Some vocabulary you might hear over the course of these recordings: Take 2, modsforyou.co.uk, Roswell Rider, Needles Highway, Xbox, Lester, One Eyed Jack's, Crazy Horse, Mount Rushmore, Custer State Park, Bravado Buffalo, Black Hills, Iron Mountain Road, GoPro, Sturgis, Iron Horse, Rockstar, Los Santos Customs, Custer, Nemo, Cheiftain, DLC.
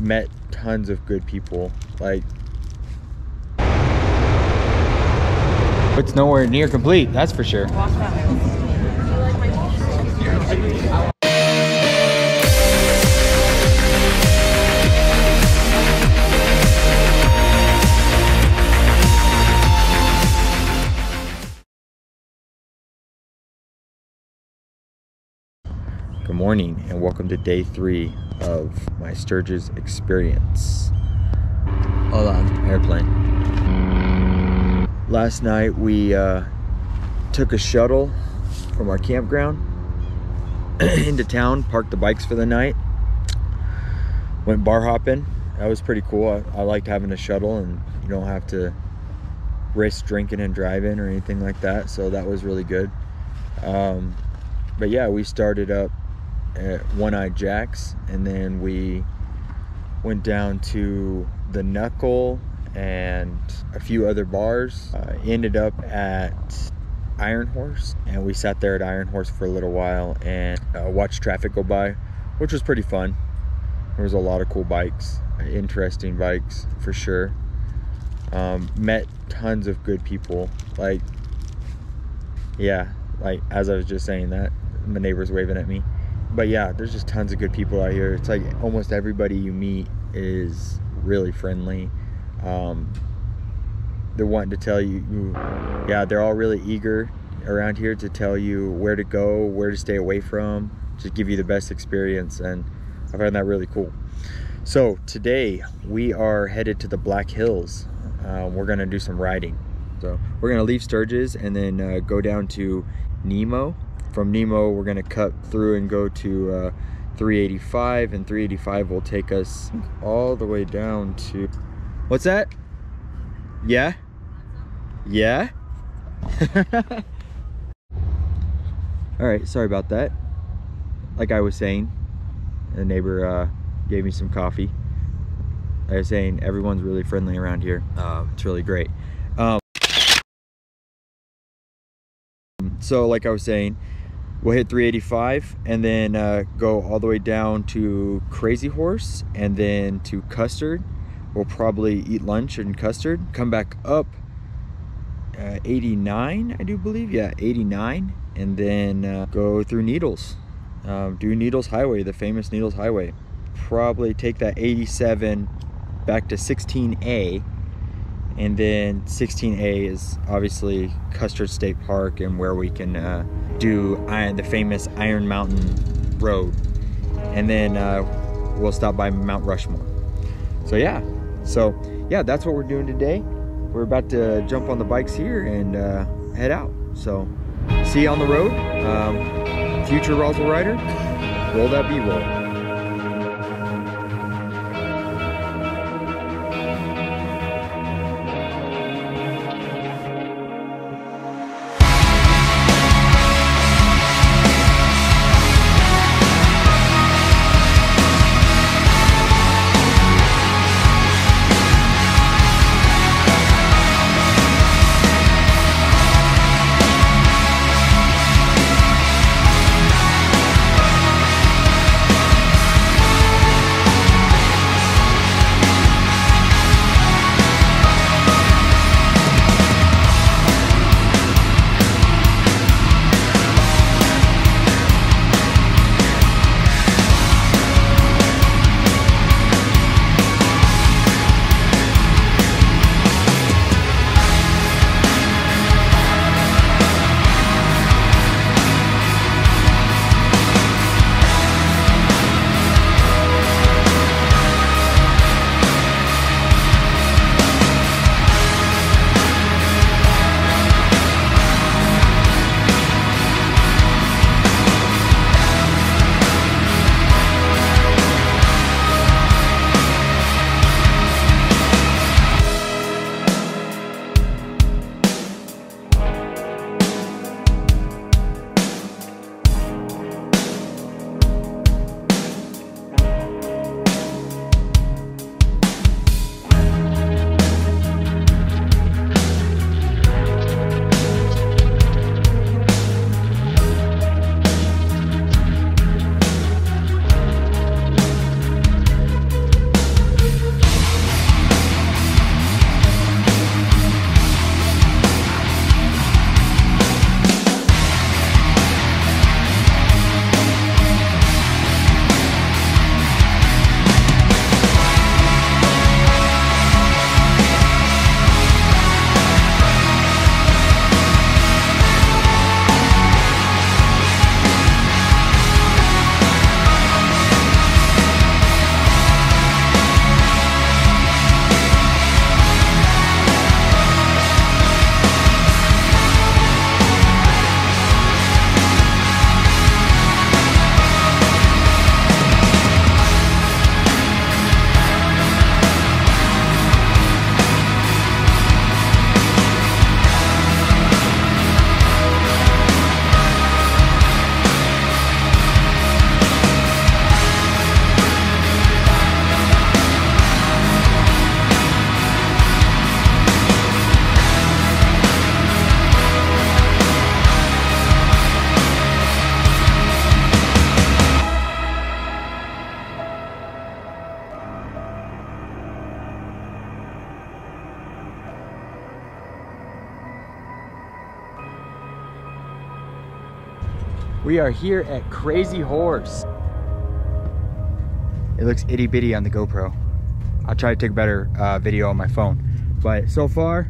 met tons of good people. Like, it's nowhere near complete, that's for sure. Good morning and welcome to day 3 of my Sturgis experience. Hold on, airplane. Last night we took a shuttle from our campground into town, parked the bikes for the night, went bar hopping. That was pretty cool. I liked having a shuttle and you don't have to risk drinking and driving or anything like that, so that was really good. But yeah, we started up at One Eyed Jack's and then we went down to the Knuckle and a few other bars. Ended up at Iron Horse and we sat there at Iron Horse for a little while and watched traffic go by, which was pretty fun. There was a lot of cool bikes, interesting bikes for sure. Met tons of good people. Like, yeah, like as I was just saying that, my neighbor's waving at me. But yeah, there's just tons of good people out here. It's like almost everybody you meet is really friendly. They're wanting to tell you, yeah, they're all really eager around here to tell you where to go, where to stay away from, to give you the best experience, and I find that really cool. So today we are headed to the Black Hills. We're gonna do some riding. So we're gonna leave Sturgis and then go down to Nemo. From Nemo, we're gonna cut through and go to 385, and 385 will take us all the way down to, what's that? Yeah? Yeah? All right, sorry about that. Like I was saying, the neighbor gave me some coffee. I was saying everyone's really friendly around here. It's really great. So like I was saying, we'll hit 385 and then go all the way down to Crazy Horse and then to Custer. We'll probably eat lunch in Custer. Come back up 89, I do believe. Yeah, 89. And then go through Needles. Do Needles Highway, the famous Needles Highway. Probably take that 87 back to 16A. And then 16A is obviously Custer State Park and where we can do the famous Iron Mountain Road. And then we'll stop by Mount Rushmore. So yeah, that's what we're doing today. We're about to jump on the bikes here and head out. So see you on the road. Future Roswell Rider, roll that B-roll. We are here at Crazy Horse. It looks itty bitty on the GoPro. I'll try to take a better video on my phone. But so far,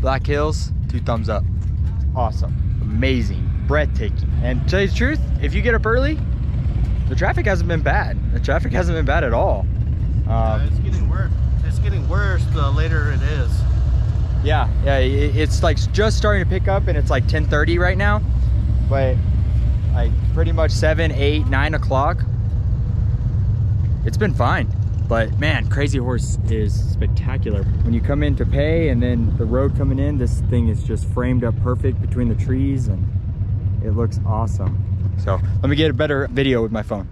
Black Hills, 2 thumbs up. It's awesome, amazing, breathtaking. And to tell you the truth, if you get up early, the traffic hasn't been bad. The traffic hasn't been bad at all. It's getting worse. It's getting worse the later it is. Yeah, yeah, it's like just starting to pick up, and it's like 10:30 right now. But like pretty much 7, 8, 9 o'clock, it's been fine. But man, Crazy Horse is spectacular. When you come in to pay and then the road coming in, this thing is just framed up perfect between the trees and it looks awesome. So let me get a better video with my phone.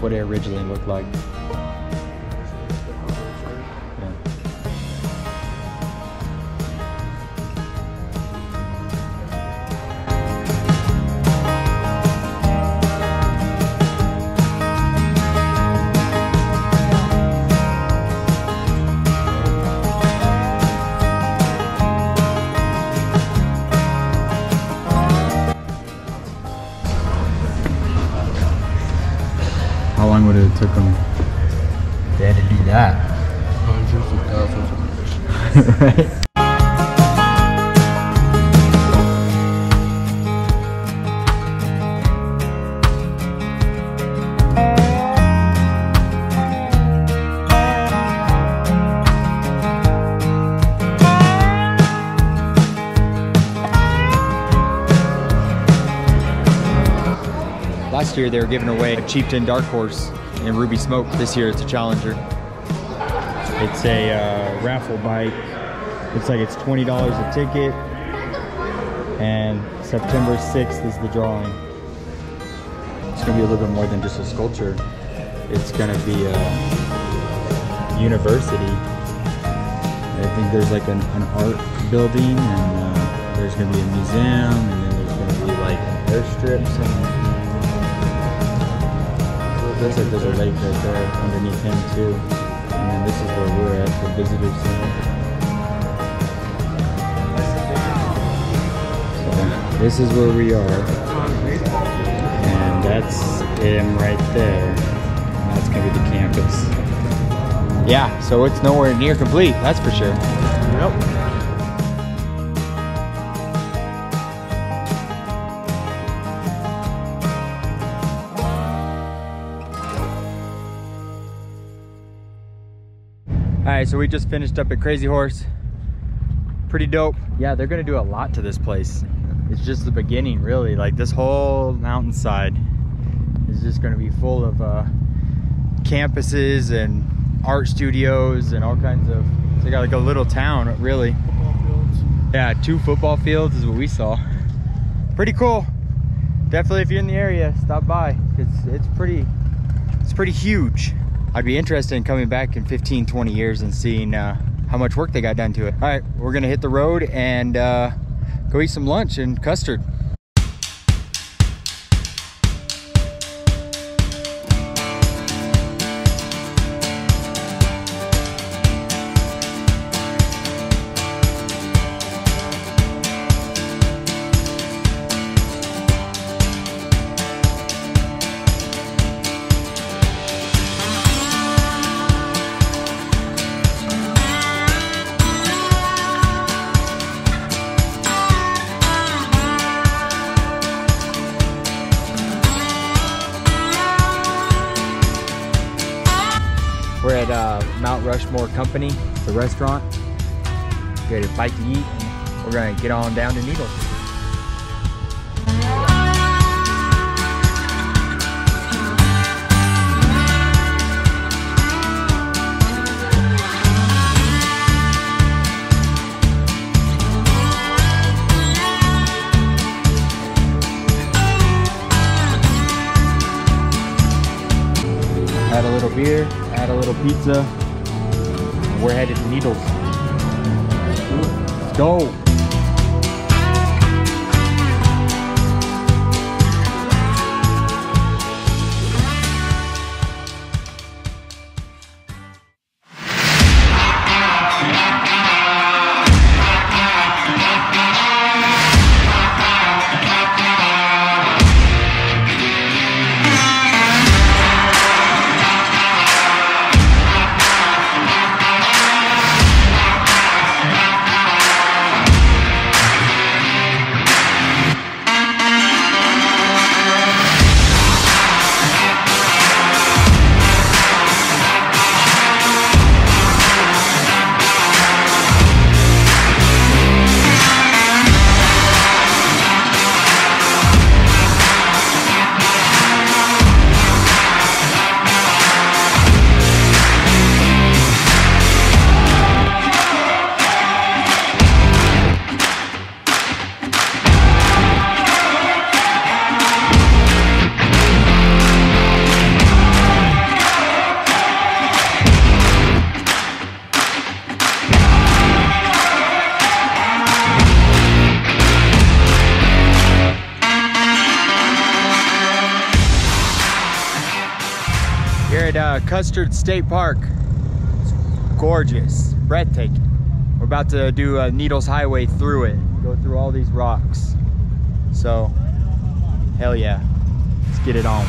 What it originally looked like. Took them. They had to do that. Hundreds of thousands of dollars. Right? Last year they were giving away a Chieftain Dark Horse and Ruby Smoke. This year it's a Challenger. It's a raffle bike. Looks like it's $20 a ticket. And September 6th is the drawing. It's gonna be a little bit more than just a sculpture. It's gonna be a university. I think there's like an art building, and there's gonna be a museum, and then there's gonna be like airstrips and looks like there's a lake right there underneath him too. And then this is where we're at, the visitor center. So this is where we are. And that's him right there. And that's gonna be the campus. Yeah, so it's nowhere near complete, that's for sure. Yep. Alright, so we just finished up at Crazy Horse. Pretty dope. Yeah, they're gonna do a lot to this place. It's just the beginning, really. Like, this whole mountainside is just gonna be full of campuses and art studios and all kinds of... They got like a little town, really. Football fields. Yeah, 2 football fields is what we saw. Pretty cool. Definitely, if you're in the area, stop by. It's pretty huge. I'd be interested in coming back in 15, 20 years and seeing how much work they got done to it. All right, we're gonna hit the road and go eat some lunch and custard. We're at Mount Rushmore Company, the restaurant. Got a bite to eat. We're gonna get on down to Needles. had a little pizza. We're headed to Needles. Let's go. Custer State Park. It's gorgeous, breathtaking. We're about to do a Needles Highway through it, go through all these rocks. So, hell yeah, let's get it on.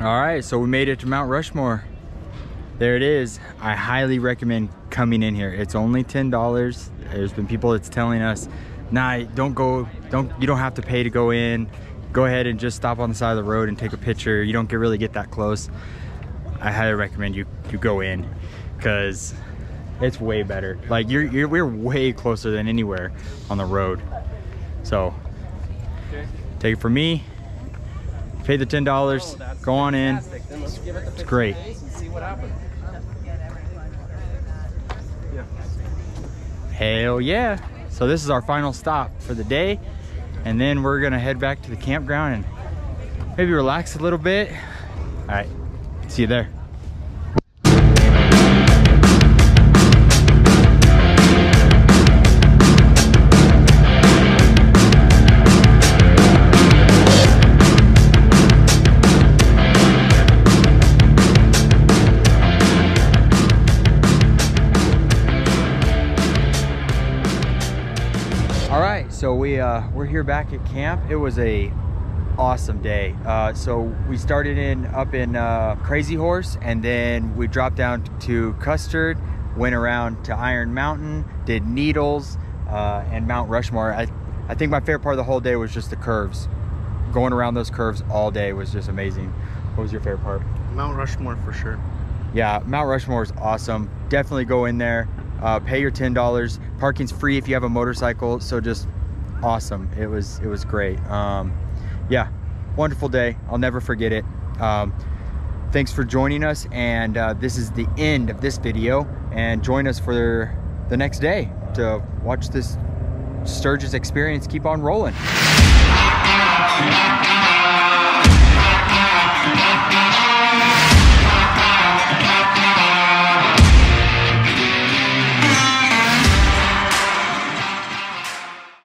Alright, so we made it to Mount Rushmore. There it is. I highly recommend coming in here. It's only $10. There's been people that's telling us, nah, you don't have to pay to go in. Go ahead and just stop on the side of the road and take a picture. You don't really get that close. I highly recommend you go in, because it's way better. Like we're way closer than anywhere on the road. So take it from me. Pay the $10. Go on in. It's great. Hell yeah. So this is our final stop for the day, and then we're gonna head back to the campground and maybe relax a little bit. All right, see you there. So we're here back at camp. It was a awesome day. So we started up in Crazy Horse, and then we dropped down to Custer, went around to Iron Mountain, did Needles and Mount Rushmore. I think my favorite part of the whole day was just the curves. Going around those curves all day was just amazing. What was your favorite part? Mount Rushmore for sure. Yeah, Mount Rushmore is awesome. Definitely go in there, pay your $10. Parking's free if you have a motorcycle, so just awesome. It was great. Yeah, wonderful day. I'll never forget it. Thanks for joining us, and this is the end of this video, and join us for the next day to watch this Sturgis experience keep on rolling.